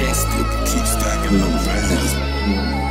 Majestic, keep stacking them rounds.